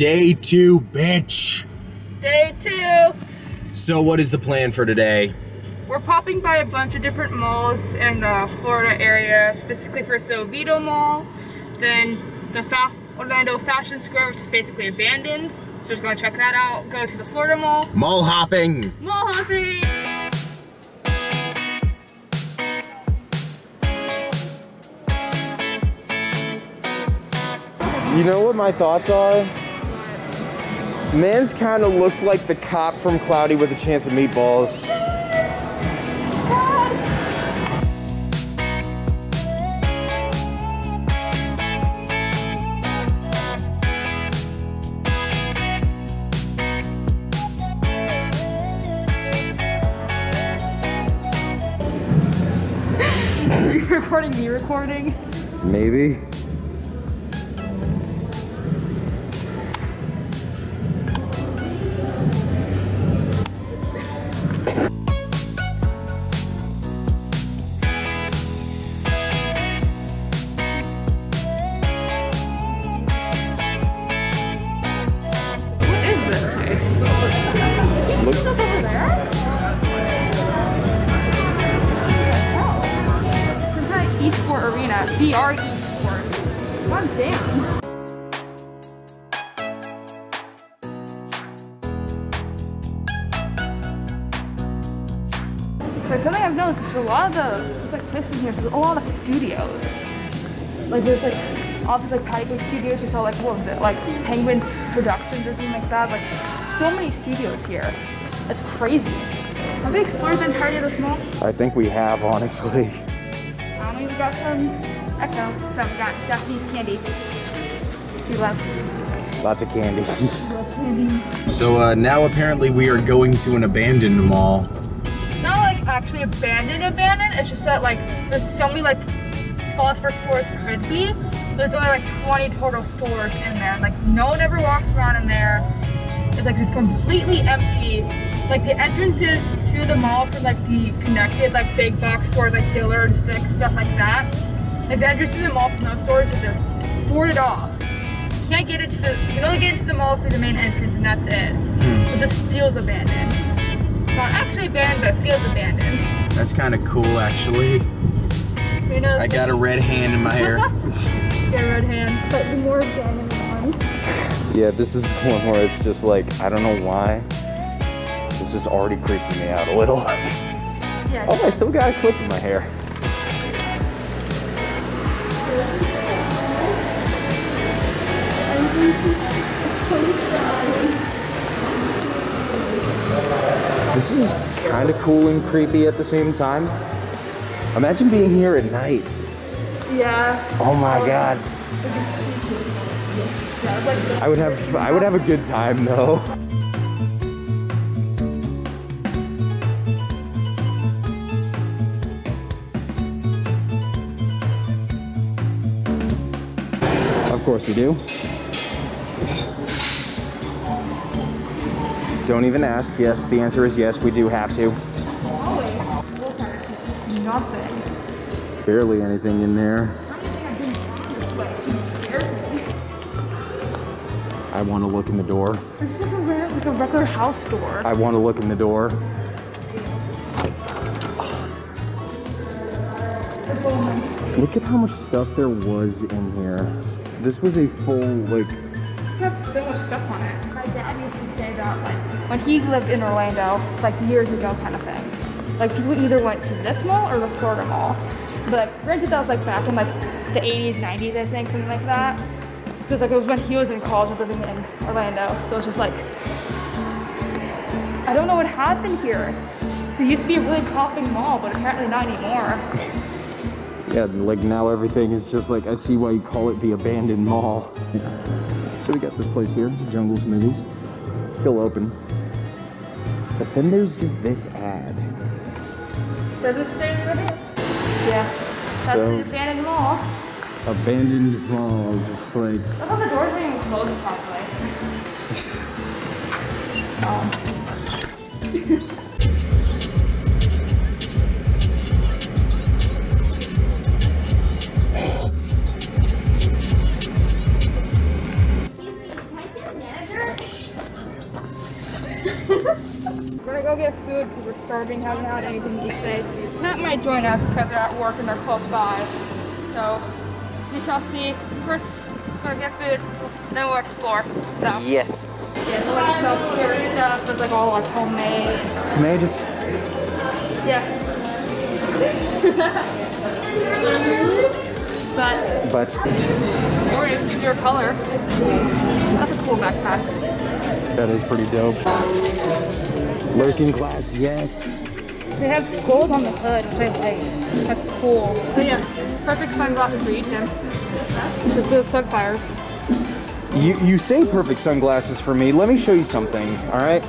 Day two, bitch. Day two. So what is the plan for today? We're popping by a bunch of different malls in the Florida area, specifically for Silvito Mall, then the Orlando Fashion Square, which is basically abandoned. So we're gonna check that out, go to the Florida Mall. Mall hopping. Mall hopping. You know what my thoughts are? Man's kind of looks like the cop from Cloudy with a Chance of Meatballs. Is he recording me recording? Maybe. VR esports. God damn. Like something I've noticed is there's like places here, so there's a lot of studios. Like there's like obviously like patio studios. We saw like what was it? Like Penguin's Productions or something like that. Like so many studios here. That's crazy. Have we explored the entirety of this mall? I think we have, honestly. We've got some Echo, so we've got Duffy's candy. We love lots of candy. So now apparently we are going to an abandoned mall. Not like actually abandoned, it's just that like there's so many like spots where stores could be. There's only like 20 total stores in there. Like no one ever walks around in there. It's like just completely empty. Like the entrances to the mall for like the connected like big box stores like Dillard's, like stuff like that. Like the entrances to the mall from those stores are just boarded off. You can't get into the, you can only get into the mall through the main entrance and that's it. Mm. So it just feels abandoned. It's not actually abandoned, but it feels abandoned. That's kind of cool actually. You know, I got a red hand in my hair. Yeah, red hand. But the more abandoned one. Yeah, this is the one where it's just like, I don't know why. This is already creeping me out a little. Yeah, oh, I still got a clip in my hair. This is kind of cool and creepy at the same time. Imagine being here at night. Yeah. Oh my God. I would have a good time though. Of course we do. Don't even ask. Yes, the answer is yes, we do have to. Nothing. Barely anything in there. I want to look in the door. There's like a regular house door. I want to look in the door. Look at how much stuff there was in here. This was a full, like... This has so much stuff on it. My dad used to say that, like, when he lived in Orlando, like, years ago kind of thing. Like, people either went to this mall or the Florida Mall. But, granted, that was, like, back in, like, the 80s, 90s, I think, something like that. Because, like, it was when he was in college living in Orlando. So, it's just, like, I don't know what happened here. It used to be a really popping mall, but apparently not anymore. Yeah, like now everything is just like, I see why you call it the abandoned mall. Yeah. So we got this place here, Jungle's Movies, still open. But then there's just this ad. Does it say what it is? Yeah, that's so, the abandoned mall. Abandoned mall, just like... I thought the doors weren't even closed properly. Oh. We're gonna go get food because we're starving, haven't had anything to eat today. Matt might join us because they're at work and they're close by. So we shall see. First, just gonna get food, then we'll explore. So. Yes. Yeah, so like self-care stuff, it's like all like homemade. May I just? Yeah. But or if your color. That's a cool backpack. That is pretty dope. Lurking glass, yes. They have gold on the hood, which I like. That's cool. Oh yeah, perfect sunglasses for you, Tim. This is the Sunfire. You say perfect sunglasses for me. Let me show you something, all right?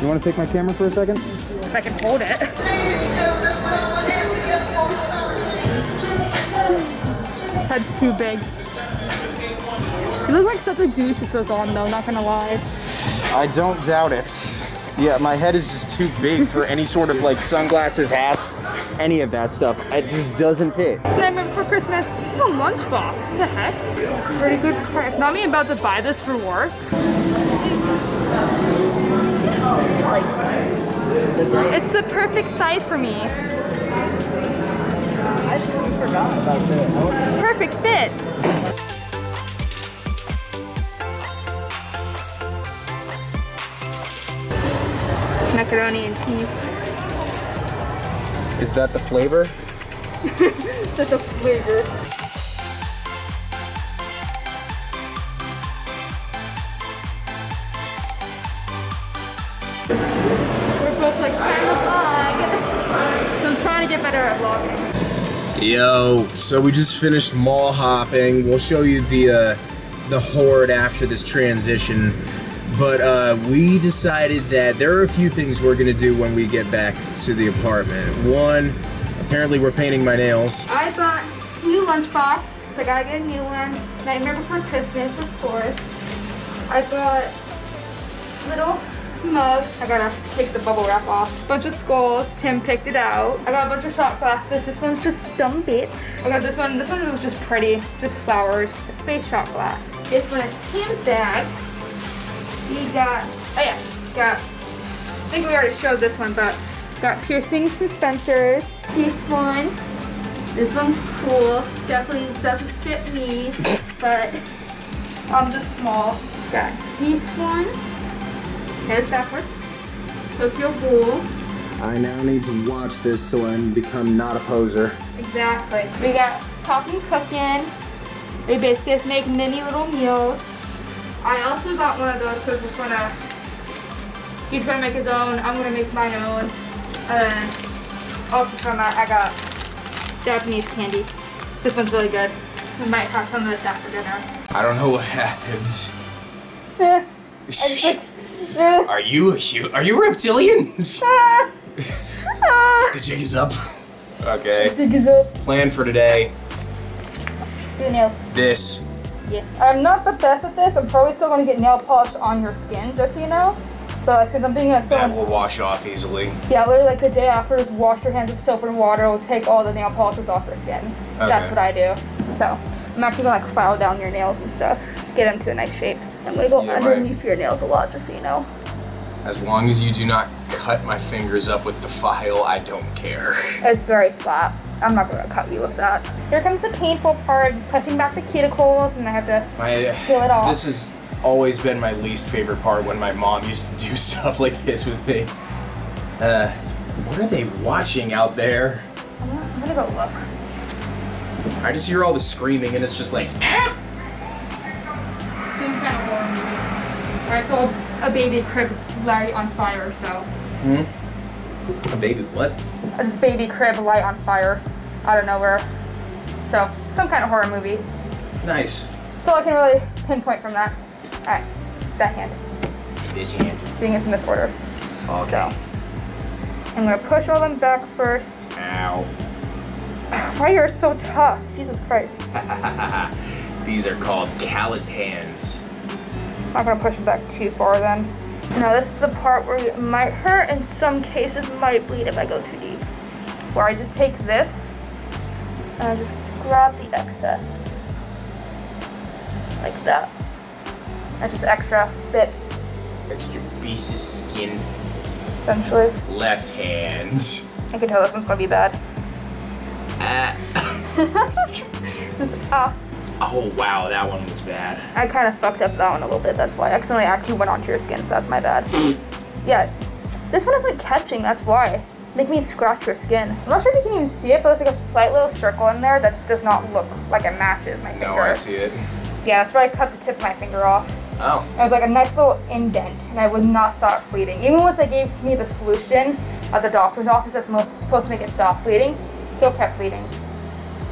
You want to take my camera for a second? If I can hold it. That's too big. You look like such a douche with those on though, not gonna lie. I don't doubt it. Yeah, my head is just too big for any sort of like sunglasses, hats, any of that stuff. It just doesn't fit. Nightmare Before Christmas, this is a lunchbox. What the heck? Pretty good price. Mommy about to buy this for work. It's the perfect size for me. I forgot about this. Perfect fit. Macaroni and cheese. Is that the flavor? That's the flavor. We're both like, so I'm trying to get better at vlogging. Yo, so we just finished mall hopping. We'll show you the horde after this transition. But we decided that there are a few things we're gonna do when we get back to the apartment. One, apparently we're painting my nails. I bought a new lunchbox, because I gotta get a new one. Nightmare Before Christmas, of course. I bought a little mug. I gotta take the bubble wrap off. Bunch of skulls. Tim picked it out. I got a bunch of shot glasses. This one's just dumb bit. I got this one. This one was just pretty. Just flowers. A space shot glass. This one is Tim's bag. We got, oh yeah, I think we already showed this one, but got piercings from Spencer's. This one. This one's cool. Definitely doesn't fit me, but I'm just small. Got this one. Heads backwards. Tokyo Ghoul. I now need to watch this so I become not a poser. Exactly. We got Talking Cooking. We basically just make mini little meals. I also got one of those because it's gonna, he's gonna make his own, I'm gonna make my own. And also from that, I got Japanese candy. This one's really good. We might have some of this after dinner. I don't know what happened. Yeah. Are you reptilian? The jig is up. Okay. The jig is up. Plan for today. Do nails. This. Yeah. I'm not the best at this. I'm probably still gonna get nail polish on your skin, just so you know. So like, since I'm thinking of soap. That will wash off easily. Yeah, literally like the day after, just wash your hands with soap and water. It'll take all the nail polishes off your skin. Okay. That's what I do. So I'm actually gonna like file down your nails and stuff, get them to a nice shape. I'm gonna go underneath your nails a lot, just so you know. As long as you do not cut my fingers up with the file, I don't care. It's very flat. I'm not gonna cut you with that. Here comes the painful part, just pushing back the cuticles, and I have to peel it off. This has always been my least favorite part when my mom used to do stuff like this with me. What are they watching out there? I'm gonna go look. I just hear all the screaming, and it's just like, ah! I saw a baby crib light on fire, so. A baby what? Just baby crib light on fire out of nowhere. So, some kind of horror movie. Nice. So I can really pinpoint from that. All right, that hand. This hand. Doing it in this order. Okay. So, I'm gonna push all them back first. Ow. Why you're so tough, Jesus Christ. These are called calloused hands. I'm not gonna push it back too far then. Now this is the part where it might hurt, in some cases might bleed if I go too deep. Where I just take this and I just grab the excess. Like that. That's just extra bits. That's your beast's skin. Essentially. Left hand. I can tell this one's gonna be bad. Oh wow, that one was bad. I kind of fucked up that one a little bit, that's why. I accidentally actually went onto your skin, so that's my bad. Yeah, this one isn't catching, that's why. It's making me scratch your skin. I'm not sure if you can even see it, but there's like a slight little circle in there that does not look like it matches my finger. No, I see it. Yeah, that's why I cut the tip of my finger off. Oh. It was like a nice little indent, and I would not stop bleeding. Even once they gave me the solution at the doctor's office that's supposed to make it stop bleeding, it still kept bleeding.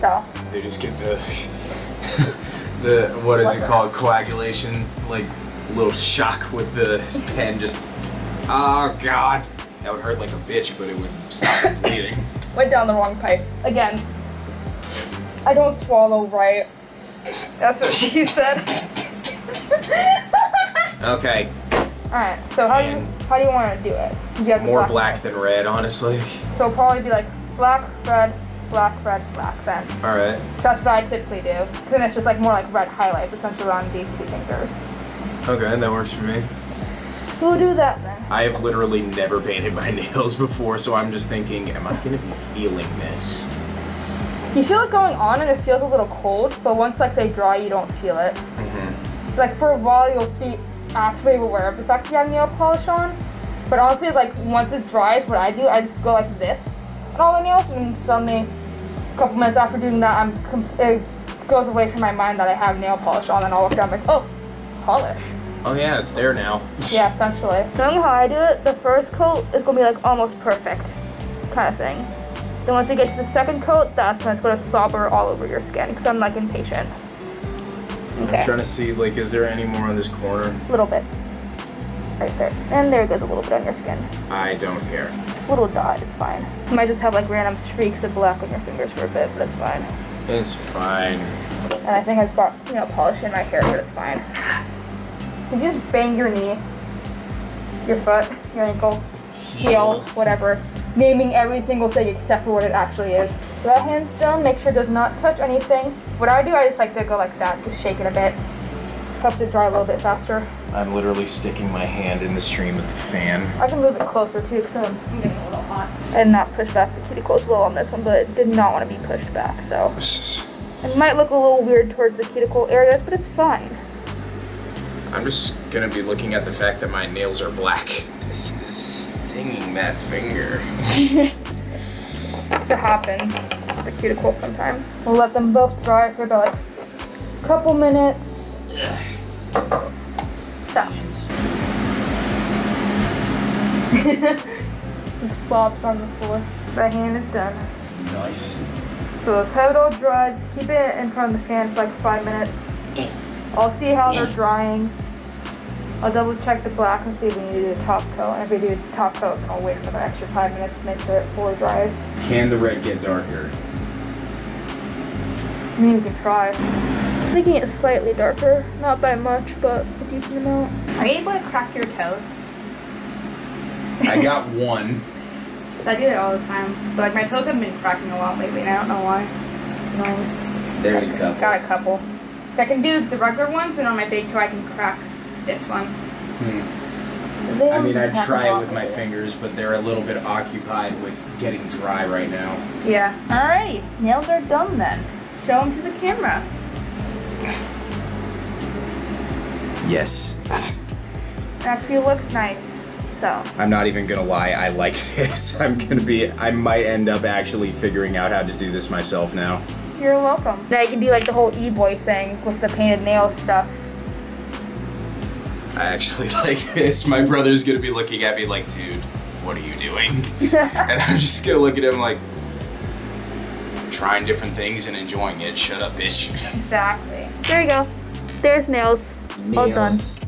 So. They just get the... the what is it called, coagulation, like little shock with the pen, just oh god, that would hurt like a bitch, but it would stop bleeding. Went down the wrong pipe again. I don't swallow right. That's what she said. Okay. All right. So how do you want to do it? You have more black than red, honestly. So it'll probably be like black, red. Black, red, black then. Alright. So that's what I typically do. Then it's just like more like red highlights essentially on these two fingers. Okay, that works for me. We'll do that then. I have literally never painted my nails before, so I'm just thinking, am I gonna be feeling this? You feel it going on and it feels a little cold, but once like they dry you don't feel it. Mm-hmm. Like for a while you'll be actually aware of the fact that you have nail polish on. But honestly like once it dries, what I do, I just go like this. All the nails, and suddenly a couple minutes after doing that, it goes away from my mind that I have nail polish on, and I'll look down and I'm like, oh, polish. Oh yeah, it's there now. Yeah, essentially. Knowing how I do it, the first coat is going to be like almost perfect kind of thing. Then once we get to the second coat, that's when it's going to slobber all over your skin, because I'm like impatient. Okay. I'm trying to see, like, is there any more on this corner? A little bit. Right there. And there goes a little bit on your skin. I don't care. Little dot, it's fine. You might just have like random streaks of black on your fingers for a bit, but it's fine. It's fine. And I think I just got, you know, polish in my hair, but it's fine. Did you just bang your knee, your foot, your ankle, heel, whatever? Naming every single thing except for what it actually is. So that hand's done, make sure it does not touch anything. What I do, I just like to go like that, just shake it a bit. Helps it dry a little bit faster. I'm literally sticking my hand in the stream with the fan. I can move it closer too, because I'm getting a little hot. I did not push back the cuticles a little on this one, but it did not want to be pushed back, so. It might look a little weird towards the cuticle areas, but it's fine. I'm just gonna be looking at the fact that my nails are black. This is stinging that finger. So it happens with the cuticle sometimes. We'll let them both dry for about like a couple minutes. So. Just flops on the floor. That hand is done. Nice. So let's have it all dry. Just keep it in front of the fan for like 5 minutes. I'll see how they're drying. I'll double check the black and see if we need to do the top coat. And if we do the top coat, I'll wait another extra 5 minutes to make sure it fully dries. Can the red get darker? I mean, we can try. Making it slightly darker, not by much, but a decent amount. Are you able to crack your toes? I got one. I do that all the time, but like my toes have been cracking a lot lately, and I don't know why. So there's a couple. Got a couple. So I can do the regular ones, and on my big toe I can crack this one. Hmm. I mean, I try it with my fingers, but they're a little bit occupied with getting dry right now. Yeah. All right, nails are done then. Show them to the camera. Yes. Actually looks nice, so. I'm not even gonna lie, I like this. I might end up actually figuring out how to do this myself now. You're welcome. Now you can do like the whole e-boy thing with the painted nail stuff. I actually like this. My brother's gonna be looking at me like, dude, what are you doing? And I'm just gonna look at him like, trying different things and enjoying it. Shut up, bitch. Exactly. There you go. There's nails. All done.